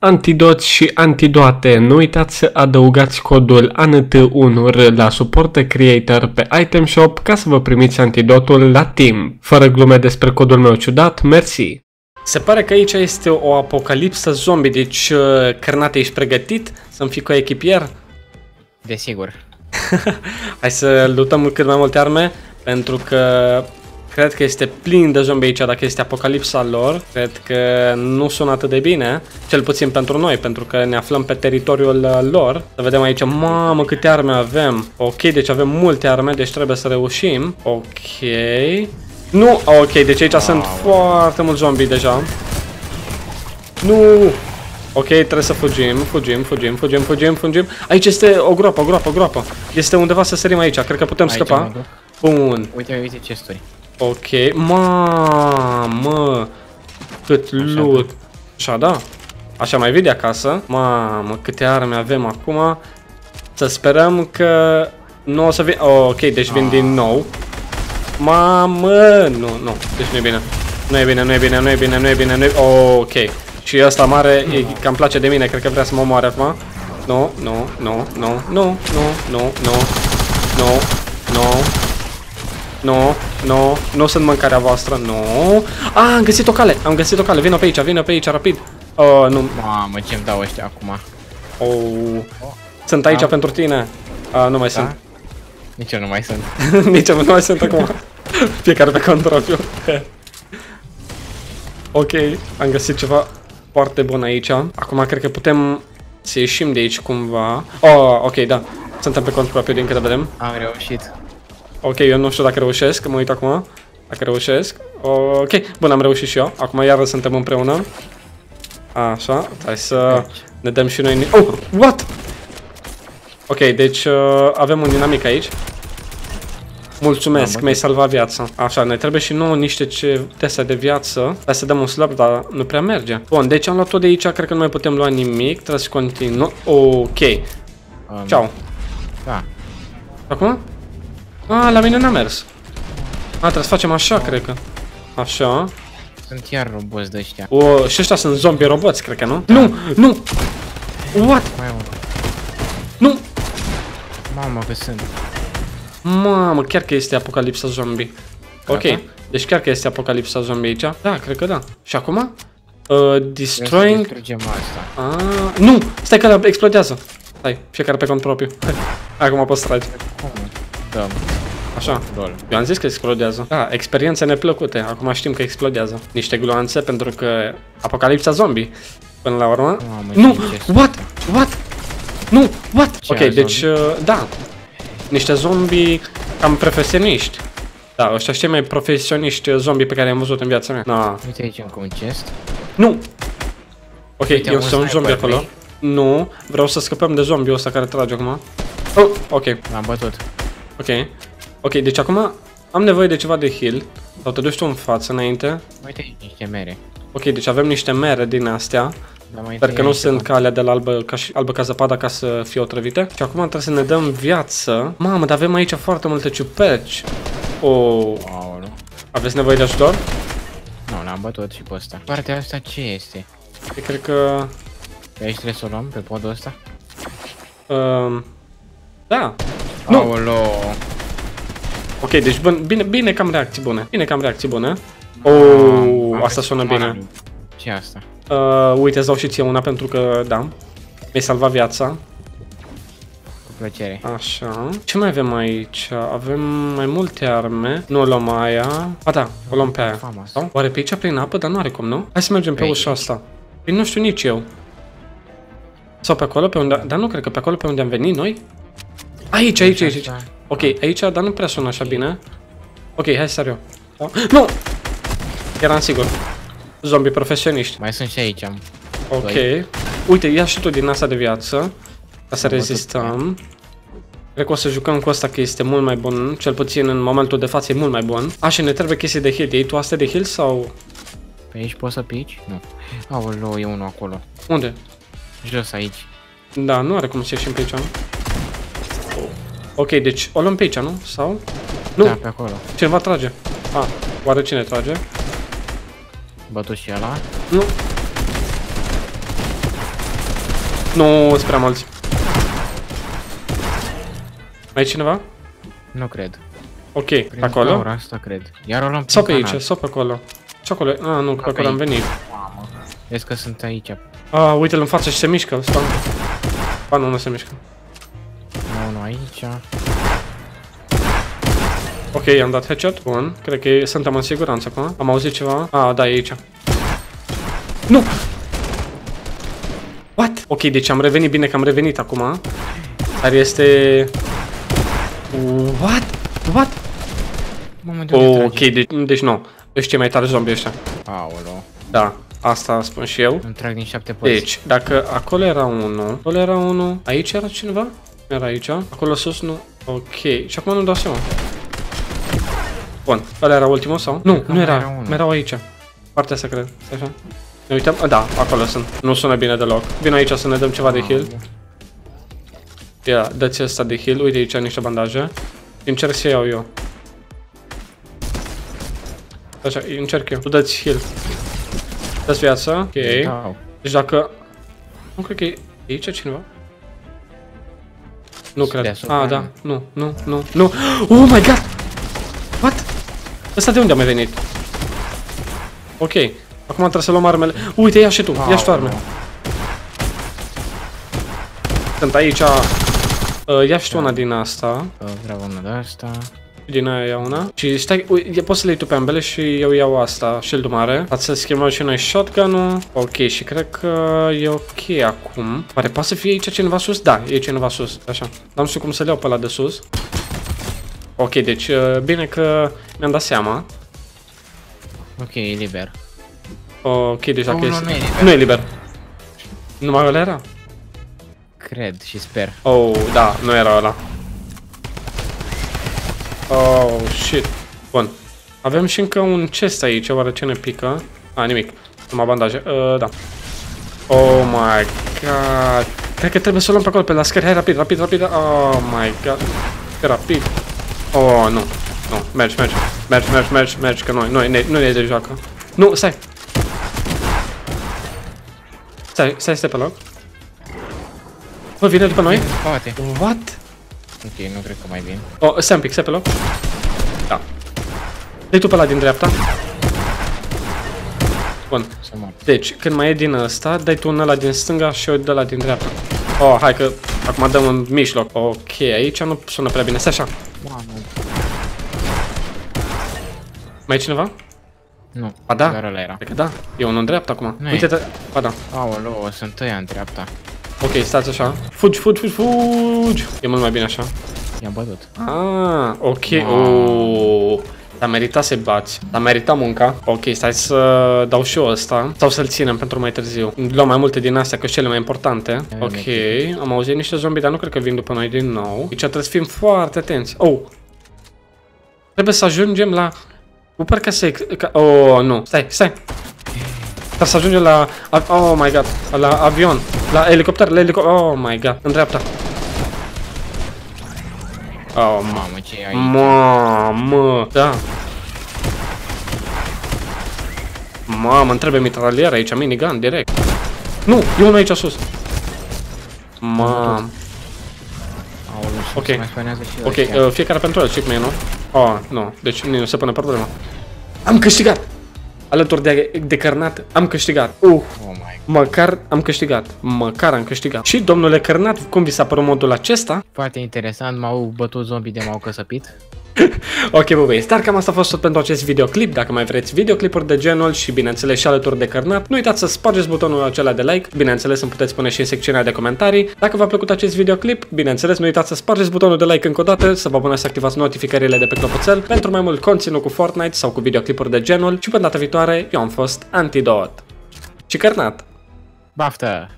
Antidot și antidoate, nu uitați să adăugați codul ANT1R la Supporter Creator pe Item Shop ca să vă primiți antidotul la timp. Fără glume despre codul meu ciudat, mersi! Se pare că aici este o apocalipsă zombie, deci Cărnate, ești pregătit să-mi fii coechipier? Desigur. Hai să luptăm cât mai multe arme, pentru că cred că este plin de zombie aici. Dacă este apocalipsa lor, cred că nu sună atât de bine, cel puțin pentru noi, pentru că ne aflăm pe teritoriul lor. Să vedem aici, mamă, câte arme avem. Ok, deci avem multe arme, deci trebuie să reușim. Ok. Nu, ok, deci aici sunt foarte mulți zombie deja. Nu! Ok, trebuie să fugim. Aici este o groapă, o groapă. Este undeva să sărim aici, cred că putem scăpa. Bun. Uite ce stoi. Ok, mamă, cât loot. Așa, da? Așa mai vii de acasă. Mamă, câte arme avem acum. Să sperăm că nu o să vin. Ok, deci vin din nou. Mamă, nu, deci nu e bine. Ok, și ăsta mare cam place de mine, cred că vrea să mă omoare acum. Nu sunt mâncarea voastră, nu. Ah, am găsit o cale, vină pe aici, rapid. Nu. Mamă, ce-mi dau ăștia acum. Sunt aici pentru tine. Nu mai sunt. Nici eu nu mai sunt. Nici eu nu mai sunt acum. Fiecare pe contrapiu. Ok, am găsit ceva foarte bun aici. Acum cred că putem să ieșim de aici cumva. Ok, da. Suntem pe contrapiu din câte vedem. Am reușit. Ok, eu nu știu dacă reușesc, mă uit acum. Dacă reușesc. Ok, bun, am reușit și eu. Acum iară suntem împreună. Așa, hai să ne dăm și noi. Oh, what? Ok, deci avem un dinamic aici. Mulțumesc, mi-ai salvat viața. Așa, ne trebuie și nouă niște teste de viață. Hai să dăm un slab, dar nu prea merge. Bun, deci am luat tot de aici, cred că nu mai putem lua nimic. Trebuie să continuăm. Ok. Ciao. Da. Acum? Ah, la mine n-a mers. Ah, trebuie să facem așa, cred că. Așa. Sunt iar roboți de ăștia. Și ăștia sunt zombie roboți, cred că, nu? Da. Nu! What? Nu! Mamă, că sunt. Mamă, chiar că este apocalipsa zombie. Ok, deci chiar că este apocalipsa zombie aici. Da, cred că da. Și acum? Destroying... Nu! Stai că explodează. Stai, fiecare pe cont propriu. Acum poți să tragi. Așa. Eu am zis că explodează. Da, experiențe neplăcute. Acum știm că explodează. Niște gloanțe pentru că... apocalipsa zombie. Până la urmă... Nu! What? What? Nu! What? Ok, deci... da. Niște zombie cam profesioniști. Da, ăștia cei mai profesioniști zombie pe care i-am văzut în viața mea. Uite aici încă un chest. Nu! Ok, eu sunt un zombie acolo. Nu, vreau să scăpăm de zombie ăsta care trage acum. Oh, ok. L-am bătut. Ok, deci acum am nevoie de ceva de heal. Sau te duci tu în față înainte. Uite aici niște mere. Ok, deci avem niște mere din astea. Sper că nu sunt ca alea de la albă ca zăpada, ca să fie otrăvite. Și acum trebuie să ne dăm viață. Mamă, dar avem aici foarte multe ciuperci. Aveți nevoie de ajutor? Nu, l-am bătut și pe ăsta. Partea asta ce este? Eu cred că... Pe aici trebuie să o luăm, pe podul ăsta? Da. Aolo. Ok, deci bine că am reacții bune. Asta sună bine. Ce asta? Uite, îți dau și ție una pentru că, da, mi-ai salvat viața. Cu plăcere. Așa. Ce mai avem aici? Avem mai multe arme. Nu o luăm aia. A, da, o luăm pe aia. Oare pe aici prin apă? Dar nu are cum, nu? Hai să mergem pe ușa asta. Păi nu știu nici eu. Sau pe acolo, pe unde... Dar nu cred că pe acolo, pe unde am venit noi. Aici. Ok, aici, dar nu prea sună așa bine. Ok, hai să sar eu. Nu! Eram sigur. Zombie profesioniști. Mai sunt și aici. Ok. Uite, ia și tu din asta de viață. Ca să rezistăm. Cred că o să jucăm cu asta, că este mult mai bun. Cel puțin în momentul de față e mult mai bun. Și ne trebuie chestii de heal. Ei, tu astea de heal sau... Pe aici poți să pici? Nu. Aoleu, e unul acolo. Unde? Jos aici. Da, nu are cum să ieșim pe aici. Ok, deci o luăm pe aici, nu? Sau? Nu! Da, pe acolo. Cineva trage. Oare cine trage? Bătut și ăla? Nu. Nu, sunt prea mulți. Mai e cineva? Nu cred. Ok, prin acolo? Asta cred. Iar o luăm pe aici, sau pe acolo. Ce acolo? Ah, nu, pe acolo am venit. Vezi că sunt aici. Ah, uite-l în față și se mișcă. Stau. Ba, nu, nu se mișcă. Nu, nu, aici. Ok, am dat headshot, bun. Cred că suntem în siguranță acum. Am auzit ceva. Ah, da, e aici. Nu! What? Ok, deci am revenit, bine că am revenit acum. Dar este... What? What? Mamă, de unde trage? Ok, deci nu. Ești cei mai tare zombie ăștia. Aolo. Da, asta spun și eu. Îmi trag din 7 părți. Deci, dacă acolo era unul, acolo era unul, aici era cineva? Era aici, acolo sus nu. Ok, și acum nu-mi dau seama. Bun, ăla era ultimul sau? Nu, nu era, erau aici. Partea asta cred, așa. Ne uităm, da, acolo sunt. Nu sună bine deloc. Vin aici să ne dăm ceva de heal. Ia, dă-ți ăsta de heal, uite aici niște bandaje. Încerc să iau eu. Așa, încerc eu. Tu dă-ți heal. Dă-ți viața, ok. Deci dacă... Nu cred că e aici cineva. Nu cred. Ah, da, nu, nu, nu, nu. Oh my god! What? Ăsta de unde a mai venit? Ok. Acum trebuie să luăm armele. Uite, ia și tu, ia și tu arme. Sunt aici. Ia și tu una din asta. Vreau una de asta. Din aia ia una. Și stai, poți să le iei tu pe ambele și eu iau asta, shield-ul mare. Ați să schimbăm și noi shotgun-ul. Ok, și cred că e ok acum. Oare poate să fie aici cineva sus? Da, e cineva sus, așa. N-am știu cum să le iau pe ăla de sus. Ok, deci bine că mi-am dat seama. Ok, e liber. Ok, deci dacă este... Nu e liber. Numai ăla era? Cred și sper. Oh, da, nu era ăla. Oh, shit. Bun. Avem și încă un chest aici, oare ce ne pică? Ah, nimic. Numai bandaje. Da. Oh my god. Cred că trebuie să o luăm pe acolo, pe la scări. Hai, rapid, rapid, rapid. Oh my god. Rapid. Oh, nu. Nu, mergi, mergi. Mergi, mergi, mergi, mergi, că nu ne dejoacă. Nu, stai. Stai, stai, stai pe loc. Bă, vine după noi? Poate. What? Ok, nu cred că mai vin. Oh, stai un pic, stai pe loc. Da. Dă-i tu pe ăla din dreapta. Bun. Deci, când mai e din ăsta, dai tu un ăla din stânga și eu de ăla din dreapta. Oh, hai că acum dăm în mijloc. Ok, aici nu sună prea bine. Stai așa. Mai e cineva? Nu, ba da? Cred că da, e unul în dreapta acum. Uite-te, ba da. Aoleu, sunt ăia în dreapta. Ok, stați așa. Fugi, fugi, fugi, fugi. E mult mai bine așa. I-am bătut. Ah, ok. Uuuu. S-a meritat să-i bați. S-a meritat munca. Ok, stai să dau și eu ăsta. Sau să-l ținem pentru mai târziu. Luăm mai multe din astea, că sunt cele mai importante. Ok, am auzit niște zombie, dar nu cred că vin după noi din nou. Deci trebuie să fim foarte atenți. Oh. Trebuie să ajungem la... Super că se... Oh, nu. Stai, stai. Trebuie să ajungem la... Oh, my God. La avion. La elicopter, la elicopter. Oh, my God. În dreapta. Oh, mamă, ce e aici? Mamă. Da. Mamă, îmi trebuie mitralier aici, minigun, direct. Nu, e unul aici sus. Mamă. Ok, ok, fiecare pentru el, mie, nu? Oh, nu, deci nu se pune problema. Am câștigat! Alături de cărnat, am câștigat. Măcar am câștigat. Măcar am câștigat. Și, domnule cărnat, cum vi s-a părut modul acesta? Foarte interesant, m-au bătut zombii de m-au căsăpit. Ok, bă, băieți, dar cam asta a fost tot pentru acest videoclip. Dacă mai vreți videoclipuri de genul și, bineînțeles, și alături de cărnat, nu uitați să spargeți butonul acela de like. Bineînțeles, îmi puteți pune și în secțiunea de comentarii. Dacă v-a plăcut acest videoclip, bineînțeles, nu uitați să spargeți butonul de like încă o dată, să vă abonați să activați notificările de pe clopoțel pentru mai mult conținut cu Fortnite sau cu videoclipuri de genul. Și până data viitoare, eu am fost Antidot. Și cărnat. Baftă!